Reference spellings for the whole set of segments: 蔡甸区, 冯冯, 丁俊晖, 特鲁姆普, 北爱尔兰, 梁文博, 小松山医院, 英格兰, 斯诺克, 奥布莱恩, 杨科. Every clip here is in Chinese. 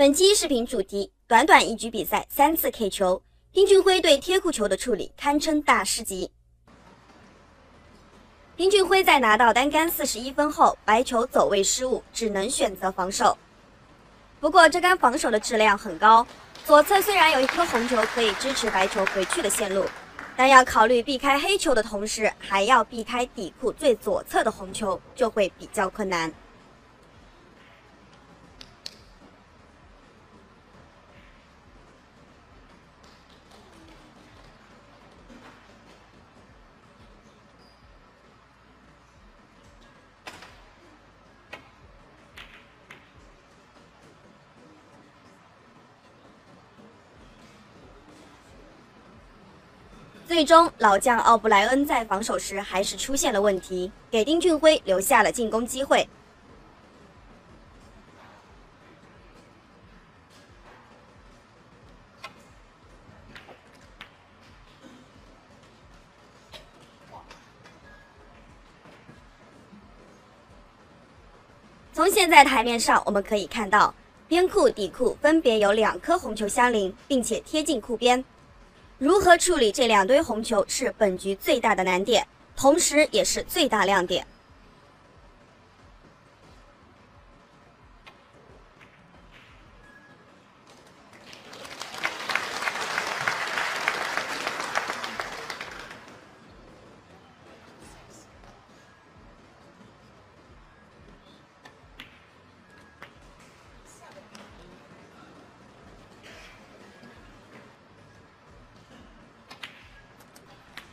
本期视频主题：短短一局比赛3次 K 球，丁俊晖对贴库球的处理堪称大师级。丁俊晖在拿到单杆41分后，白球走位失误，只能选择防守。不过这杆防守的质量很高，左侧虽然有一颗红球可以支持白球回去的线路，但要考虑避开黑球的同时，还要避开底库最左侧的红球，就会比较困难。 最终，老将奥布莱恩在防守时还是出现了问题，给丁俊晖留下了进攻机会。从现在台面上我们可以看到，边库、底库分别有2颗红球相邻，并且贴近库边。 如何处理这2堆红球是本局最大的难点，同时也是最大亮点。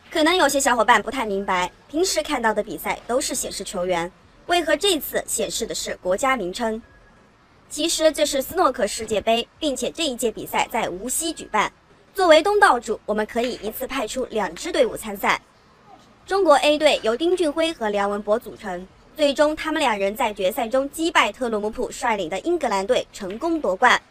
可能有些小伙伴不太明白，平时看到的比赛都是显示球员，为何这次显示的是国家名称？其实这是斯诺克世界杯，并且这一届比赛在无锡举办。作为东道主，我们可以一次派出2支队伍参赛。中国 A 队由丁俊晖和梁文博组成，最终他们2人在决赛中击败特鲁姆普率领的英格兰队，成功夺冠。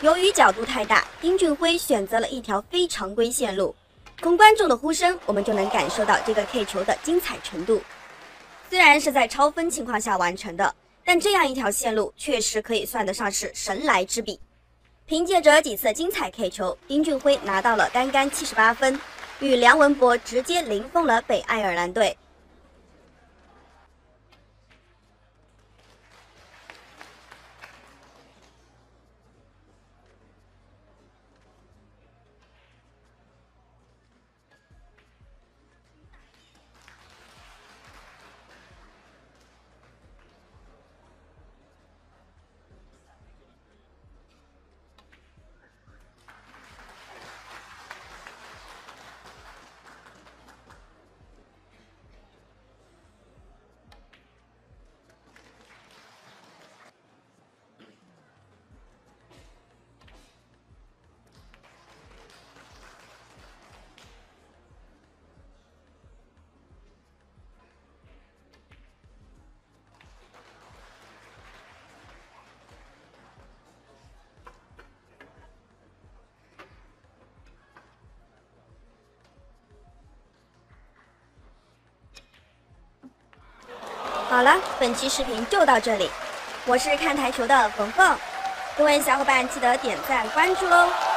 由于角度太大，丁俊晖选择了一条非常规线路。从观众的呼声，我们就能感受到这个 K 球的精彩程度。虽然是在超分情况下完成的，但这样一条线路确实可以算得上是神来之笔。凭借着几次精彩 K 球，丁俊晖拿到了单杆78分，与梁文博直接零封了北爱尔兰队。好了，本期视频就到这里，我是看台球的冯冯，各位小伙伴记得点赞关注哦。